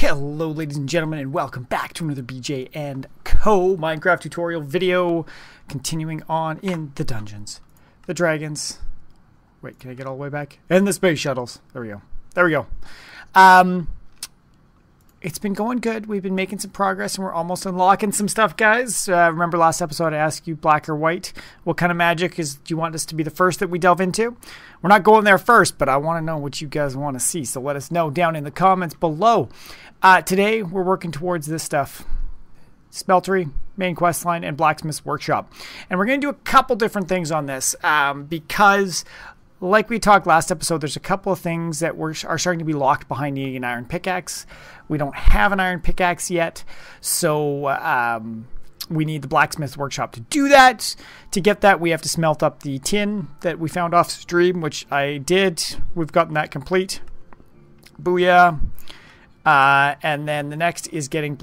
Hello ladies and gentlemen, and welcome back to another BJ and Co. Minecraft tutorial video, continuing on in the dungeons, the dragons, wait, can I get all the way back, and the space shuttles. There we go. It's been going good. We've been making some progress and we're almost unlocking some stuff, guys. Remember last episode I asked you black or white. What kind of magic do you want us to be the first that we delve into? We're not going there first, but I want to know what you guys want to see. So let us know down in the comments below. Today we're working towards this stuff. Smeltery, main quest line, and Blacksmith's Workshop. And we're going to do a couple different things on this because... like we talked last episode, there's a couple of things that are starting to be locked behind needing an iron pickaxe. We don't have an iron pickaxe yet, so we need the Blacksmith's Workshop to do that. To get that, we have to smelt up the tin that we found off stream, which I did. We've gotten that complete. Booyah. And then the next is getting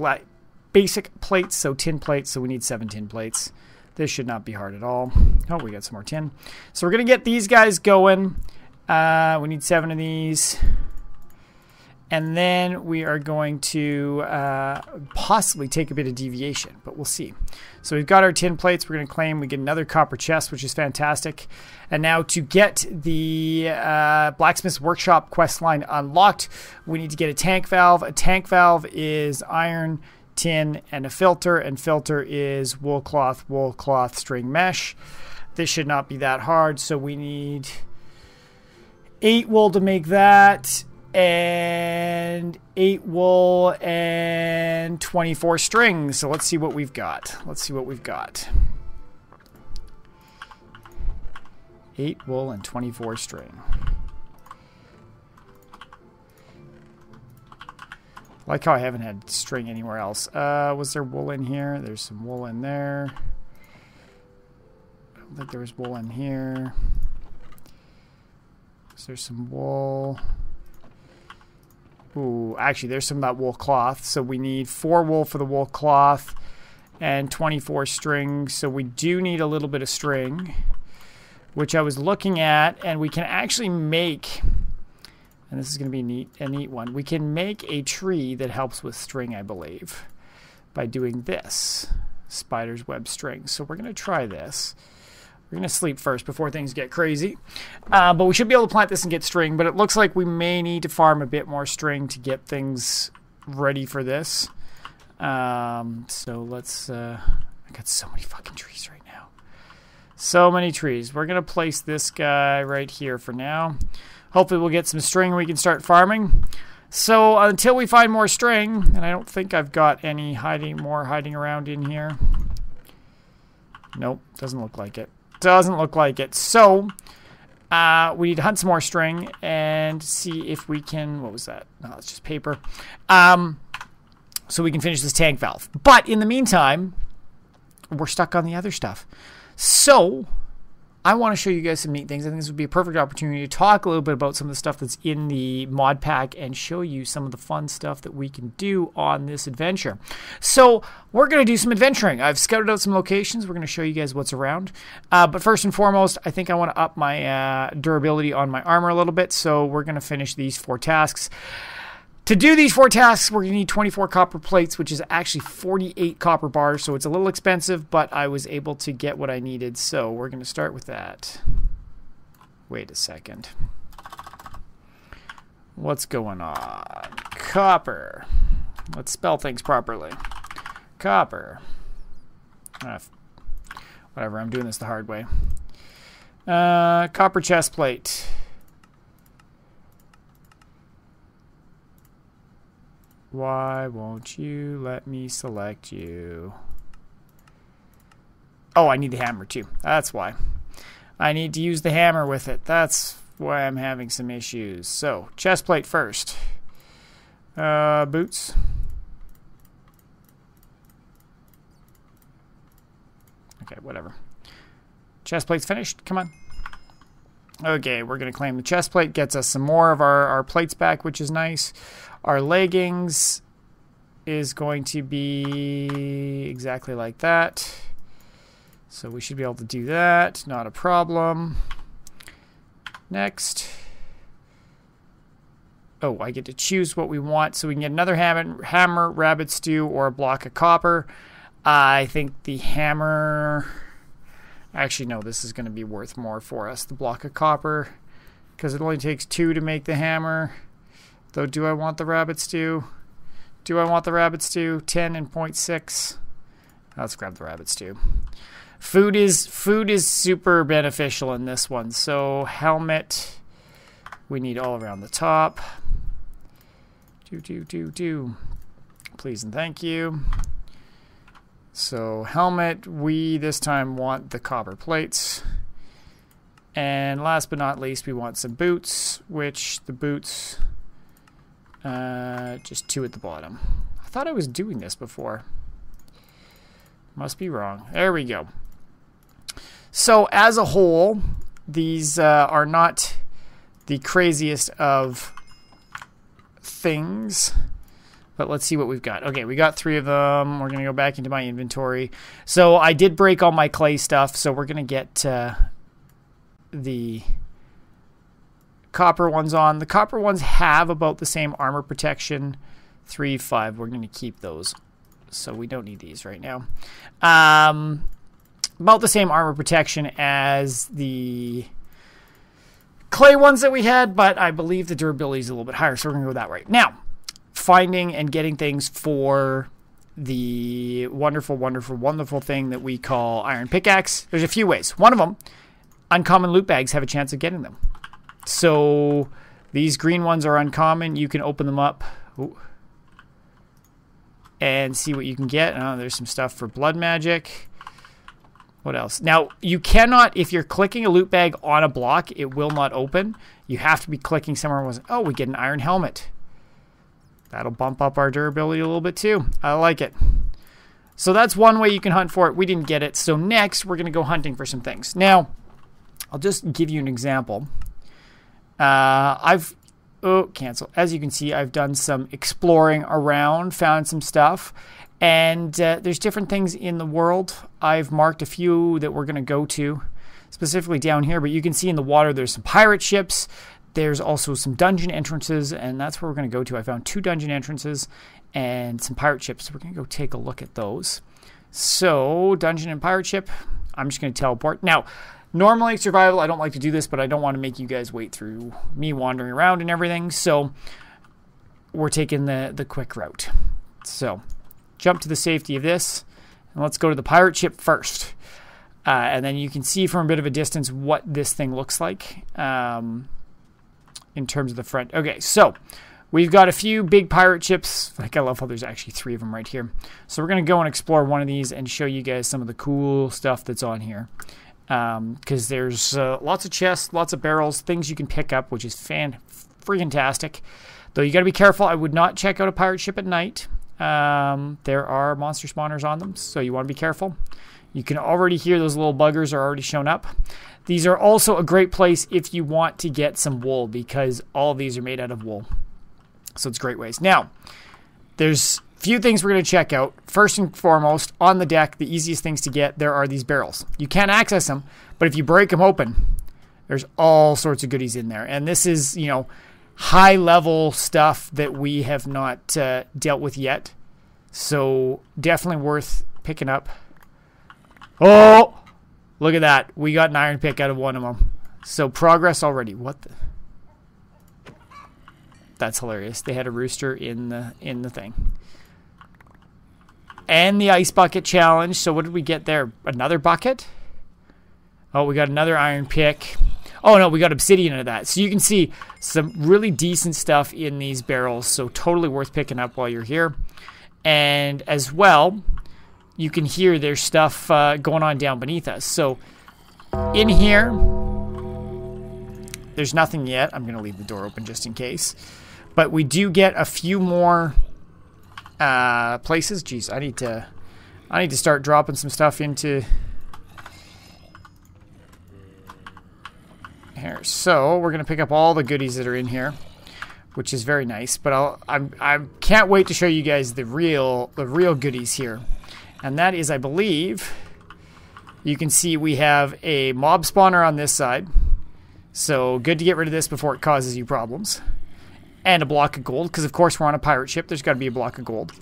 basic plates, so tin plates, so we need 7 tin plates. This should not be hard at all. Oh, we got some more tin. So we're going to get these guys going. We need 7 of these. And then we are going to possibly take a bit of deviation, but we'll see. So we've got our tin plates. We're going to claim we get another copper chest, which is fantastic. And now to get the Blacksmith's Workshop quest line unlocked, we need to get a tank valve. A tank valve is iron, tin, and a filter, and filter is wool cloth, string, mesh. This should not be that hard, so we need 8 wool to make that, and 8 wool and 24 strings. So let's see what we've got. 8 wool and 24 string. Like how I haven't had string anywhere else. Was there wool in here? There's some wool in there. I don't think there was wool in here. Is there some wool? Ooh, actually there's some of that wool cloth. So we need 4 wool for the wool cloth and 24 string. So we do need a little bit of string, which I was looking at, and we can actually make... and this is going to be a neat one. We can make a tree that helps with string, I believe, by doing this. Spider's web string. So we're going to try this. We're going to sleep first before things get crazy. But we should be able to plant this and get string. But it looks like we may need to farm a bit more string to get things ready for this. So let's... I got so many fucking trees right now. So many trees. We're going to place this guy right here for now. Hopefully we'll get some string and we can start farming. So until we find more string, and I don't think I've got any hiding around in here. Nope, doesn't look like it. Doesn't look like it. So we need to hunt some more string and see if we can... what was that? No, it's just paper. So we can finish this tank valve. But in the meantime, we're stuck on the other stuff. So... I want to show you guys some neat things. I think this would be a perfect opportunity to talk a little bit about some of the stuff that's in the mod pack and show you some of the fun stuff that we can do on this adventure. So we're going to do some adventuring. I've scouted out some locations. We're going to show you guys what's around. But first and foremost, I think I want to up my durability on my armor a little bit. So we're going to finish these 4 tasks. To do these 4 tasks, we're going to need 24 copper plates, which is actually 48 copper bars, so it's a little expensive, but I was able to get what I needed, so we're going to start with that. Wait a second. What's going on? Copper. Let's spell things properly. Copper. Whatever, I'm doing this the hard way. Copper chest plate. Why won't you let me select you? Oh, I need the hammer too. That's why. I need to use the hammer with it. That's why I'm having some issues. So, chest plate first. Boots. Okay, whatever. Chest plate's finished. Come on. Okay, we're going to claim the chest plate. Gets us some more of our plates back, which is nice. Our leggings is going to be exactly like that. So we should be able to do that. Not a problem. Next. Oh, I get to choose what we want. So we can get another hammer, rabbit stew, or a block of copper. I think the hammer... Actually, no, this is going to be worth more for us. The block of copper. Because it only takes 2 to make the hammer. Though, do I want the rabbit stew? Do I want the rabbit stew? 10 and 0.6. Let's grab the rabbit stew. Food is super beneficial in this one. So, helmet... We need all around the top. Do. Please and thank you. So helmet, we this time want the copper plates. And last but not least, we want some boots, which the boots, just 2 at the bottom. I thought I was doing this before. Must be wrong. There we go. So as a whole, these are not... the craziest of things, but let's see what we've got. Okay, we got 3 of them. We're gonna go back into my inventory. So I did break all my clay stuff, so we're gonna get the copper ones on. The copper ones have about the same armor protection, 3, 5. We're gonna keep those, so we don't need these right now. About the same armor protection as the clay ones that we had, but I believe the durability is a little bit higher, so we're gonna go that way. Now, finding and getting things for the wonderful, wonderful, wonderful thing that we call iron pickaxe. There's a few ways. One of them, uncommon loot bags have a chance of getting them. So these green ones are uncommon. You can open them up and see what you can get. There's some stuff for blood magic. What else? Now, you cannot, if you're clicking a loot bag on a block, it will not open. You have to be clicking somewhere. Oh, we get an iron helmet. That'll bump up our durability a little bit too. I like it. So that's one way you can hunt for it. We didn't get it. So next, we're going to go hunting for some things. Now, I'll just give you an example. Cancel. As you can see, I've done some exploring around, found some stuff. And there's different things in the world. I've marked a few that we're going to go to, specifically down here. But you can see in the water there's some pirate ships. There's also some dungeon entrances, and that's where we're going to go to. I found 2 dungeon entrances and some pirate ships. So we're going to go take a look at those. So, dungeon and pirate ship. I'm just going to teleport. Now, normally survival, I don't like to do this, but I don't want to make you guys wait through me wandering around and everything. So, we're taking the quick route. So... jump to the safety of this, and let's go to the pirate ship first. And then you can see from a bit of a distance what this thing looks like in terms of the front. Okay, so we've got a few big pirate ships. Like, I love how there's actually 3 of them right here. So we're going to go and explore one of these and show you guys some of the cool stuff that's on here. Because there's lots of chests, lots of barrels, things you can pick up, which is fan-freaking-tastic. Though you got to be careful. I would not check out a pirate ship at night. There are monster spawners on them, so you want to be careful. You can already hear those little buggers are already shown up. These are also a great place if you want to get some wool, because all of these are made out of wool. So it's great ways. Now, there's a few things we're going to check out. First and foremost, on the deck, the easiest things to get, there are these barrels. You can't access them, but if you break them open, there's all sorts of goodies in there. And this is, you know, high-level stuff that we have not dealt with yet. So, definitely worth picking up. Oh! Look at that. We got an iron pick out of one of them. So, progress already. What the... That's hilarious. They had a rooster in the thing. And the ice bucket challenge. So, what did we get there? Another bucket? Oh, we got another iron pick. Oh, no, we got obsidian out of that. So you can see some really decent stuff in these barrels. So totally worth picking up while you're here. And as well, you can hear there's stuff going on down beneath us. So in here, there's nothing yet. I'm going to leave the door open just in case. But we do get a few more places. Jeez, I need to start dropping some stuff into... here. So we're going to pick up all the goodies that are in here, which is very nice. But I can't wait to show you guys the real goodies here, and that is, I believe, you can see we have a mob spawner on this side. So good to get rid of this before it causes you problems. and a block of gold, because of course we're on a pirate ship. There's got to be a block of gold.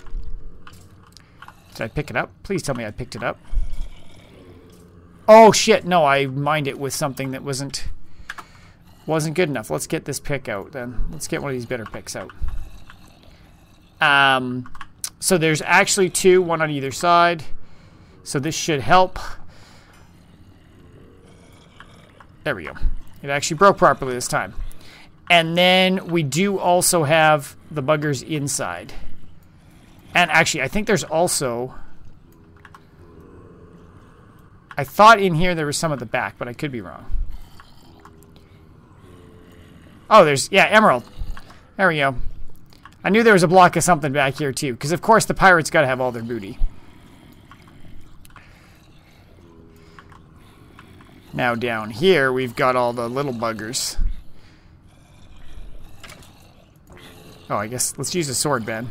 Did I pick it up? Please tell me I picked it up. Oh shit, no, I mined it with something that wasn't good enough. Let's get this pick out then. Let's get one of these better picks out. So there's actually two, one on either side. So this should help. There we go. It actually broke properly this time. And then we do also have the buggers inside. And actually, I think there's also... I thought in here there was some at the back, but I could be wrong. Oh, there's... Yeah, emerald. There we go. I knew there was a block of something back here, too. Because, of course, the pirates got to have all their booty. Now down here, we've got all the little buggers. Oh, I guess... Let's use a sword, Ben.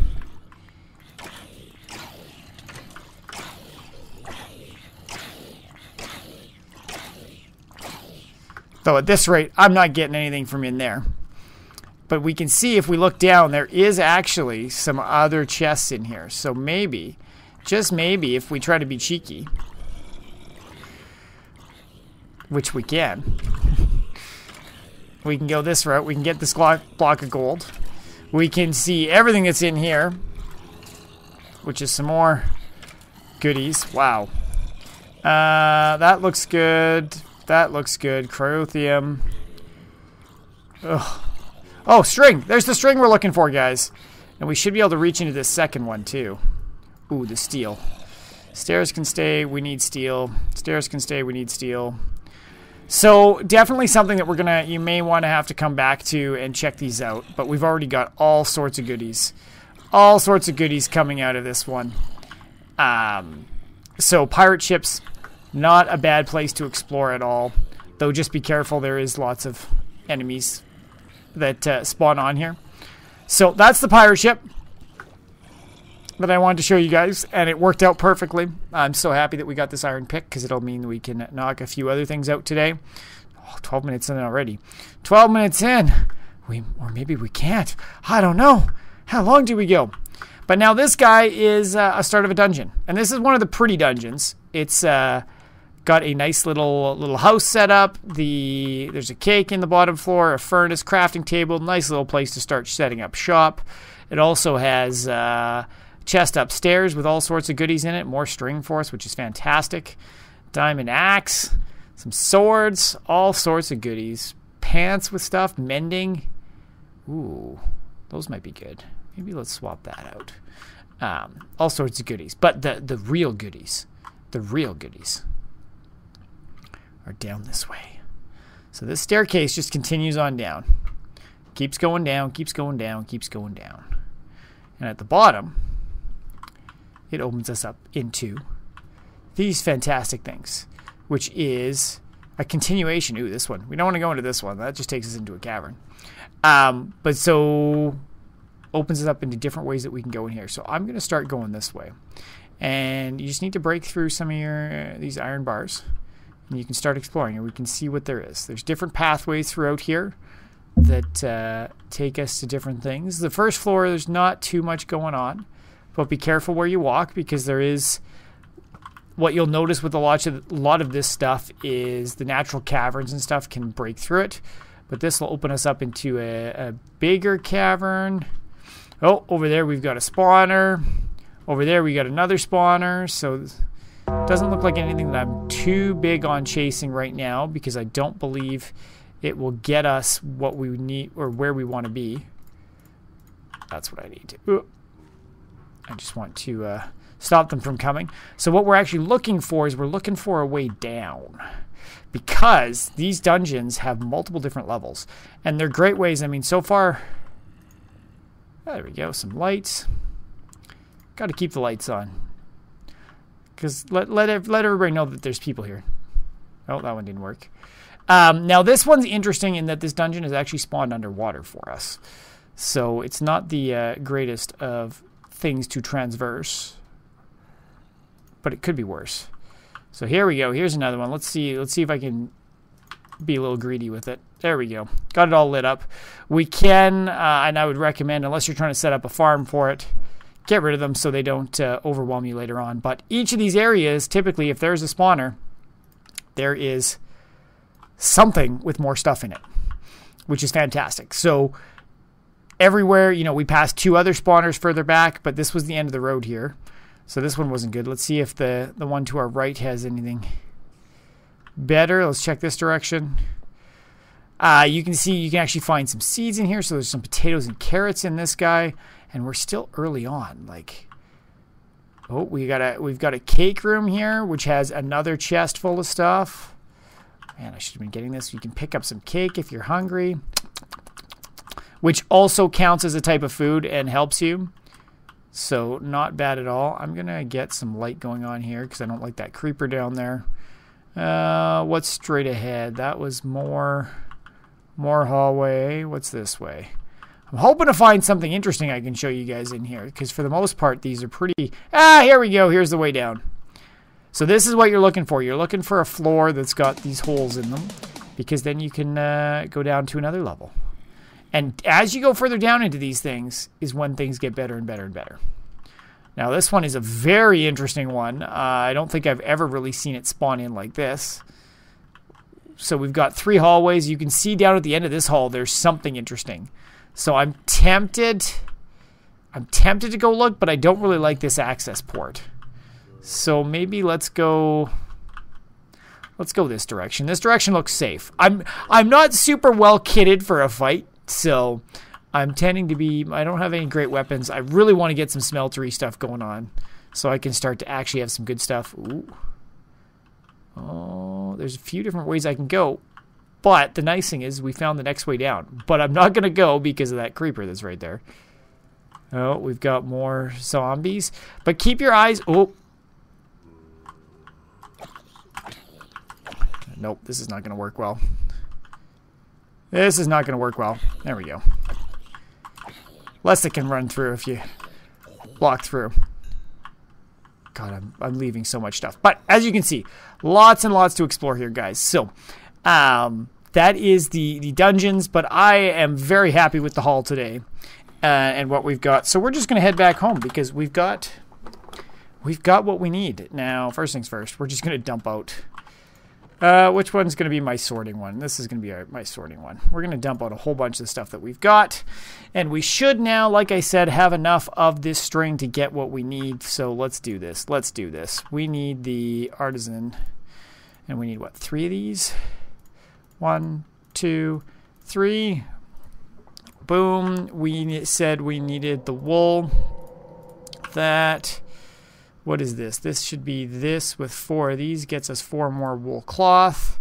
Though at this rate, I'm not getting anything from in there. But we can see if we look down, there is actually some other chests in here. So maybe, just maybe, if we try to be cheeky, which we can go this route. We can get this block of gold. We can see everything that's in here, which is some more goodies. Wow. That looks good. That looks good. Cryothium. Ugh. Oh, string. There's the string we're looking for, guys. And we should be able to reach into this second one, too. Ooh, the steel. Stairs can stay. We need steel. Stairs can stay. We need steel. So, definitely something that we're going to... You may want to have to come back to and check these out. But we've already got all sorts of goodies. All sorts of goodies coming out of this one. So, pirate ships... Not a bad place to explore at all, though just be careful, there is lots of enemies that spawn on here. So that's the pirate ship that I wanted to show you guys, and it worked out perfectly. I'm so happy that we got this iron pick, because it'll mean we can knock a few other things out today. Oh, 12 minutes in already. 12 minutes in! Or maybe we can't. I don't know. How long do we go? But now this guy is a start of a dungeon, and this is one of the pretty dungeons. It's... Got a nice little house set up. There's a cake in the bottom floor, a furnace, crafting table. Nice little place to start setting up shop. It also has a chest upstairs with all sorts of goodies in it. More string for us, which is fantastic. Diamond axe, some swords, all sorts of goodies. Pants with stuff, mending. Ooh, those might be good. Maybe let's swap that out. All sorts of goodies. But the real goodies. Are down this way. So this staircase just continues on down. Keeps going down, keeps going down, keeps going down. And at the bottom, it opens us up into these fantastic things, which is a continuation. Ooh, this one. We don't want to go into this one. That just takes us into a cavern. But so opens us up into different ways that we can go in here. So I'm going to start going this way. And you just need to break through some of your these iron bars. And you can start exploring, and we can see what there is. There's different pathways throughout here that take us to different things. The first floor, there's not too much going on, but be careful where you walk, because there is... What you'll notice with a lot of this stuff is the natural caverns and stuff can break through it, but this will open us up into a bigger cavern. Oh, over there we've got a spawner. Over there we got another spawner, so... Doesn't look like anything that I'm too big on chasing right now, because I don't believe it will get us what we need or where we want to be. That's what I need. Ooh. I just want to stop them from coming. So what we're actually looking for is we're looking for a way down, because these dungeons have multiple different levels, and they're great ways. I mean, so far... Oh, there we go. Some lights. Got to keep the lights on. Because let everybody know that there's people here. Oh, that one didn't work. Now, this one's interesting in that this dungeon is actually spawned underwater for us. So it's not the greatest of things to transverse. But it could be worse. So here we go. Here's another one. Let's see if I can be a little greedy with it. There we go. Got it all lit up. We can, and I would recommend, unless you're trying to set up a farm for it, get rid of them so they don't overwhelm you later on. But each of these areas, typically, if there's a spawner, there is something with more stuff in it, which is fantastic. So everywhere, you know, we passed two other spawners further back, but this was the end of the road here. So this one wasn't good. Let's see if the one to our right has anything better. Let's check this direction. You can see you can actually find some seeds in here. So there's some potatoes and carrots in this guy. And we're still early on. Like, oh, we've got a cake room here, which has another chest full of stuff. Man, I should have been getting this. You can pick up some cake if you're hungry, which also counts as a type of food and helps you. So not bad at all. I'm going to get some light going on here because I don't like that creeper down there. What's straight ahead? That was more hallway. What's this way? I'm hoping to find something interesting I can show you guys in here because for the most part, these are pretty... Ah, here we go. Here's the way down. So this is what you're looking for. You're looking for a floor that's got these holes in them because then you can go down to another level. And as you go further down into these things is when things get better and better and better. Now, this one is a very interesting one. I don't think I've ever really seen it spawn in like this. So we've got three hallways. You can see down at the end of this hall, there's something interesting. So I'm tempted to go look, but I don't really like this access port. So maybe let's go this direction. This direction looks safe. I'm not super well kitted for a fight. So I'm tending to be, I don't have any great weapons. I really want to get some smeltery stuff going on so I can start to actually have some good stuff. Ooh. Oh, there's a few different ways I can go. But the nice thing is we found the next way down. But I'm not going to go because of that creeper that's right there. Oh, we've got more zombies. But keep your eyes, oh. Nope, this is not going to work well. This is not going to work well. There we go. Unless it can run through if you block through. God, I'm leaving so much stuff. But as you can see, lots and lots to explore here, guys. So that is the dungeons, but I am very happy with the haul today and what we've got. So we're just going to head back home because we've got what we need. Now, first things first, we're just going to dump out... which one's going to be my sorting one? This is going to be my sorting one. We're going to dump out a whole bunch of stuff that we've got. And we should now, like I said, have enough of this string to get what we need. So let's do this. Let's do this. We need the artisan. And we need, what, 3 of these? 1, 2, 3. Boom. We said we needed the wool. That... What is this? This should be this with 4 of these. Gets us 4 more wool cloth.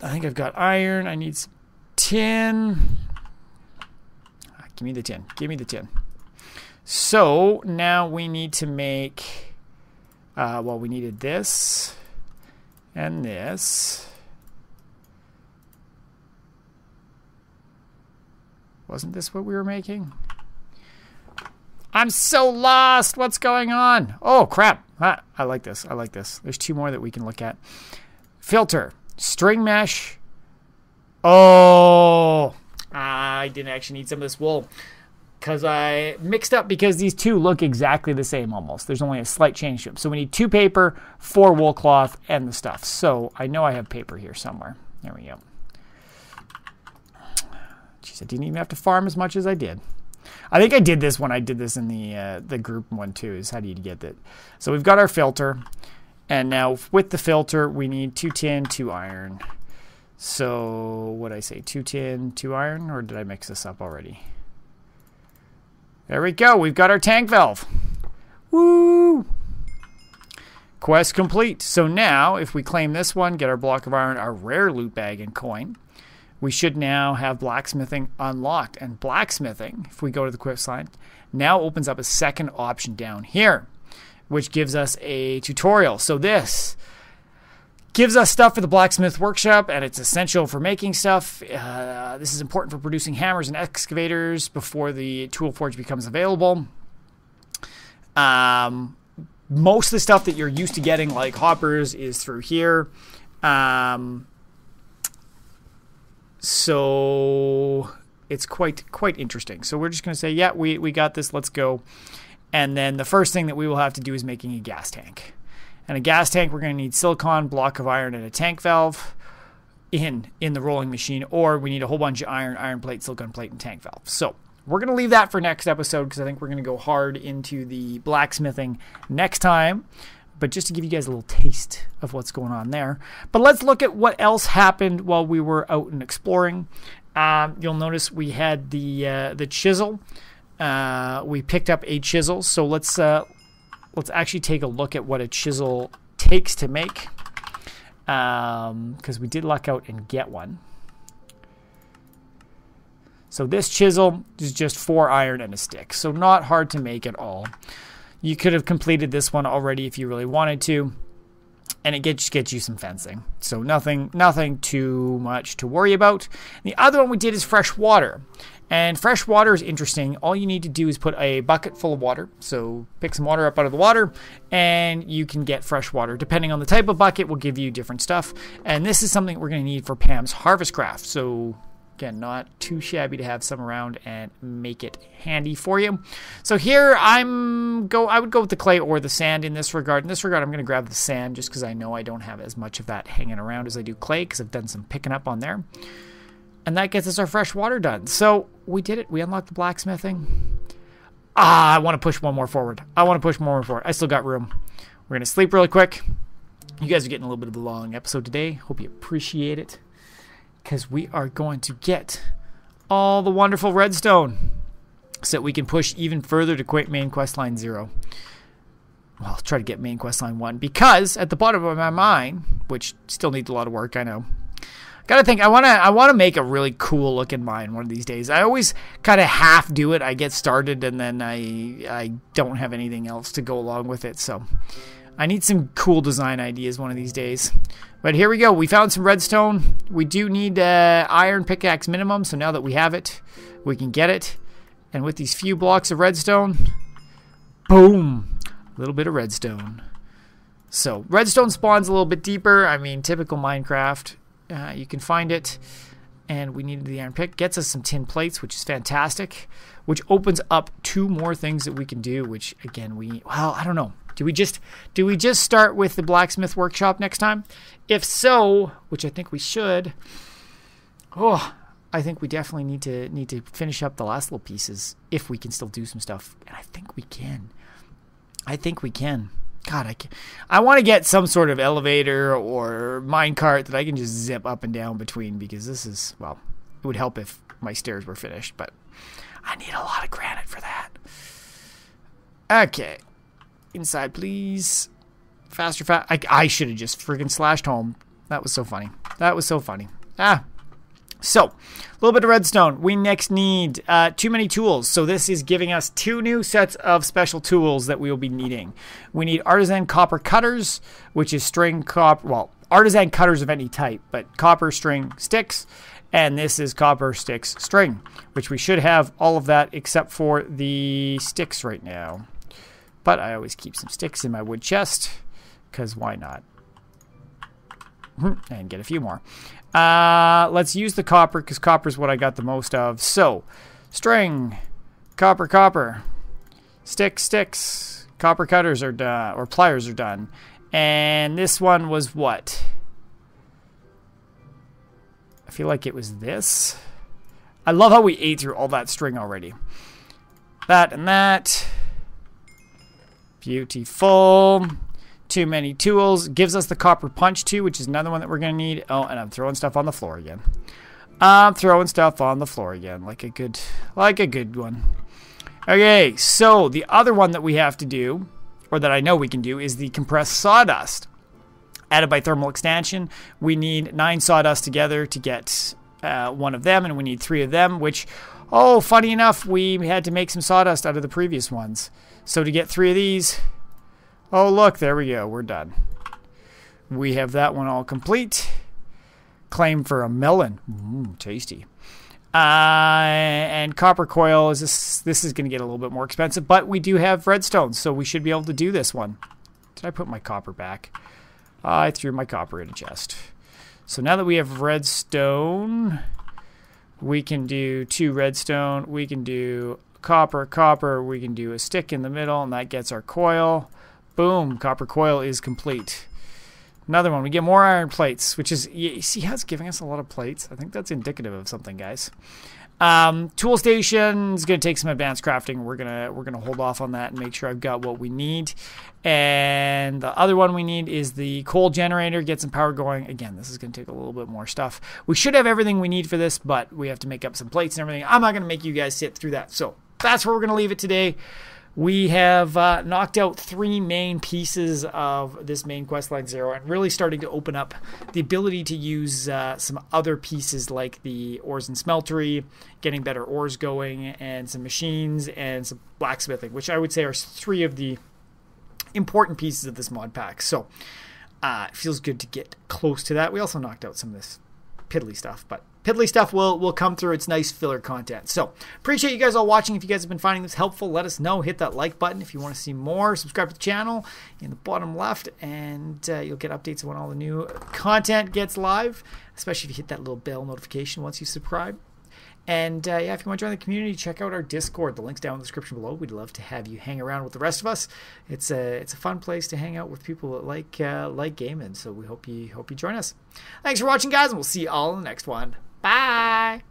I think I've got iron. I need some tin. Give me the tin. Give me the tin. So now we need to make... well, we needed this and this. Wasn't this what we were making? I'm so lost. What's going on? Oh, crap. Ah, I like this. I like this. There's 2 more that we can look at. Filter. String mesh. Oh. I didn't actually need some of this wool. Because I mixed up because these 2 look exactly the same almost. There's only a slight change to them. So we need 2 paper, 4 wool cloth, and the stuff. So I know I have paper here somewhere. There we go. Jeez, I didn't even have to farm as much as I did. I think I did this when I did this in the group one too, is how do you get that? So we've got our filter, and now with the filter we need 2 tin, 2 iron. So what did I say, 2 tin, 2 iron, or did I mix this up already? There we go. We've got our tank valve. Woo! Quest complete. So now if we claim this one, get our block of iron, our rare loot bag and coin, we should now have blacksmithing unlocked. And blacksmithing, if we go to the quest line, now opens up a second option down here, which gives us a tutorial. So this gives us stuff for the blacksmith workshop, and it's essential for making stuff. This is important for producing hammers and excavators before the tool forge becomes available. Most of the stuff that you're used to getting, like hoppers, is through here. So it's quite interesting. So we're just going to say, yeah, we got this. Let's go. And then the first thing that we will have to do is making a gas tank. And a gas tank, we're going to need silicon, block of iron, and a tank valve in the rolling machine. Or we need a whole bunch of iron, iron plate, silicon plate, and tank valve. So we're going to leave that for next episode because I think we're going to go hard into the blacksmithing next time. But just to give you guys a little taste of what's going on there. But let's look at what else happened while we were out and exploring. You'll notice we had the chisel. We picked up a chisel. So let's actually take a look at what a chisel takes to make. Because we did luck out and get one. So this chisel is just 4 iron and a stick. So not hard to make at all. You could have completed this one already if you really wanted to. And it gets you some fencing. So nothing too much to worry about. The other one we did is fresh water. And fresh water is interesting. All you need to do is put a bucket full of water. So pick some water up out of the water and you can get fresh water. Depending on the type of bucket, will give you different stuff. And this is something we're going to need for Pam's harvest craft. So again, not too shabby to have some around and make it handy for you. So here I would go with the clay or the sand in this regard. In this regard, I'm going to grab the sand just because I know I don't have as much of that hanging around as I do clay because I've done some picking up on there. And that gets us our fresh water done. So we did it. We unlocked the blacksmithing. I want to push one more forward. I still got room. We're going to sleep really quick. You guys are getting a little bit of a long episode today. Hope you appreciate it. Because we are going to get all the wonderful redstone so that we can push even further to quit main quest line 0. Well, I'll try to get main quest line 1 because at the bottom of my mind, which still needs a lot of work, I know. Gotta think, I wanna make a really cool looking mine one of these days. I always kinda half do it. I get started and then I don't have anything else to go along with it, so I need some cool design ideas one of these days. But here we go. We found some redstone. We do need iron pickaxe minimum. So now that we have it, we can get it. And with these few blocks of redstone, boom, a little bit of redstone. So redstone spawns a little bit deeper. I mean, typical Minecraft. You can find it. And we needed the iron pick. Gets us some tin plates, which is fantastic. Which opens up 2 more things that we can do, which, again, well, I don't know. Do we just start with the blacksmith workshop next time? If so, which I think we should. Oh, I think we definitely need to finish up the last little pieces if we can still do some stuff. And I think we can. God, I want to get some sort of elevator or minecart that I can just zip up and down between because this is, well, it would help if my stairs were finished, but I need a lot of granite for that. Okay. Inside, please. Faster, I should have just friggin' slashed home. That was so funny. So, a little bit of redstone. We next need too many tools. So this is giving us 2 new sets of special tools that we will be needing. We need artisan copper cutters, which is string copper. Well, artisan cutters of any type, but copper, string, sticks. And this is copper, sticks, string, which we should have all of that except for the sticks right now. But I always keep some sticks in my wood chest, because why not? And get a few more. Let's use the copper, because copper is what I got the most of. So, string, copper, sticks. Copper cutters are done, or pliers are done. And this one was what? I feel like it was this. I love how we ate through all that string already. That and that. Beautiful. Too many tools. Gives us the copper punch too, which is another one that we're going to need. Oh, and I'm throwing stuff on the floor again. Like a good one. Okay, so the other one that we have to do, or that I know we can do, is the compressed sawdust. Added by thermal extension. We need 9 sawdust together to get one of them, and we need 3 of them, which, oh, funny enough, we had to make some sawdust out of the previous ones. So to get 3 of these, oh look, there we go, we're done. We have that one all complete. Claim for a melon, tasty. And copper coil, this is going to get a little bit more expensive, but we do have redstone, so we should be able to do this one. Did I put my copper back? I threw my copper in a chest. So now that we have redstone, We can do 2 redstone. We can do copper. We can do a stick in the middle, and that gets our coil. Boom, copper coil is complete. Another one, we get more iron plates, which is, you see how it's giving us a lot of plates? I think that's indicative of something, guys. Tool station is going to take some advanced crafting. We're gonna hold off on that and make sure I've got what we need. And the other one we need is the coal generator. Get some power going. Again, this is going to take a little bit more stuff. We should have everything we need for this, but we have to make up some plates and everything. I'm not going to make you guys sit through that. So that's where we're going to leave it today. We have knocked out 3 main pieces of this main questline 0 and really starting to open up the ability to use some other pieces like the ores and smeltery, getting better ores going, and some machines and some blacksmithing, which I would say are 3 of the important pieces of this mod pack. So it feels good to get close to that. We also knocked out some of this piddly stuff, but piddly stuff will come through. It's nice filler content. So appreciate you guys all watching. If you guys have been finding this helpful, let us know. Hit that like button if you want to see more. Subscribe to the channel in the bottom left, and you'll get updates when all the new content gets live, especially if you hit that little bell notification once you subscribe. And yeah, if you want to join the community, check out our Discord. The link's down in the description below. We'd love to have you hang around with the rest of us. It's a fun place to hang out with people that like gaming. So we hope you join us. Thanks for watching, guys, and we'll see you all in the next one. Bye.